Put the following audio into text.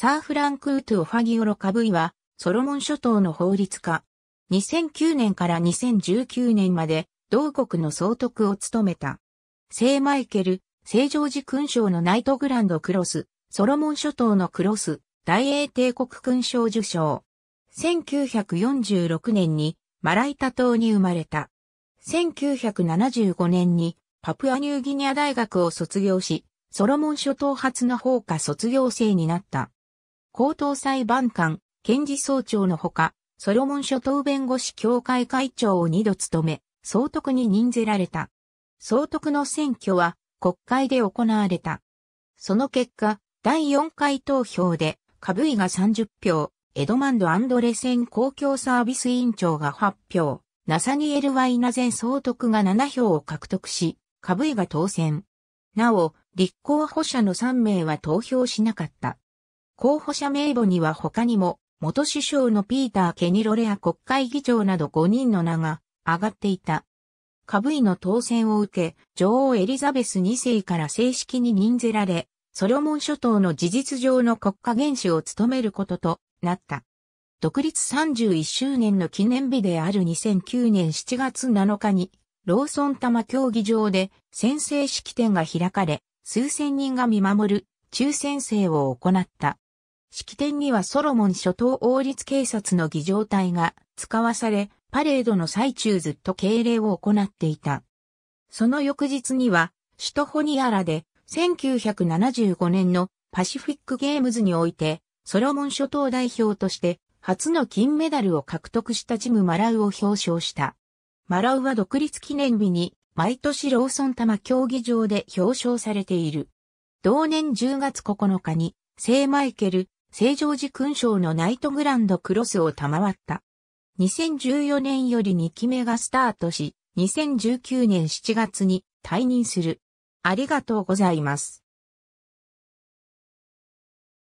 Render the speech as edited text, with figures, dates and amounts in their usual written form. サー・フランク・ウトゥオファギオロ・カブイは、ソロモン諸島の法律家。2009年から2019年まで、同国の総督を務めた。聖マイケル、聖ジョージ勲章のナイトグランドクロス、ソロモン諸島のクロス、大英帝国勲章受章。1946年にマライタ島に生まれた。1975年にパプアニューギニア大学を卒業し、ソロモン諸島初の法科卒業生になった。高等裁判官、検事総長のほか、ソロモン諸島弁護士協会会長を2度務め、総督に任ぜられた。総督の選挙は国会で行われた。その結果、第4回投票で、カブイが30票、エドマンド・アンドレセン公共サービス委員長が8票、ナサニエル・ワイナ前総督が7票を獲得し、カブイが当選。なお、立候補者の3名は投票しなかった。候補者名簿には他にも、元首相のピーター・ケニロレア国会議長など5人の名が上がっていた。カブイの当選を受け、女王エリザベス2世から正式に任ぜられ、ソロモン諸島の事実上の国家元首を務めることとなった。独立31周年の記念日である2009年7月7日に、ローソン多摩競技場で宣誓式典が開かれ、数千人が見守る抽選制を行った。式典にはソロモン諸島王立警察の儀仗隊が使わされ、パレードの最中ずっと敬礼を行っていた。その翌日には、首都ホニアラで1975年のパシフィックゲームズにおいて、ソロモン諸島代表として初の金メダルを獲得したジム・マラウを表彰した。マラウは独立記念日に毎年ローソン多摩競技場で表彰されている。同年10月9日に、聖マイケル、聖ジョージ勲章のナイトグランドクロスを賜った。2014年より2期目がスタートし、2019年7月に退任する。ありがとうございます。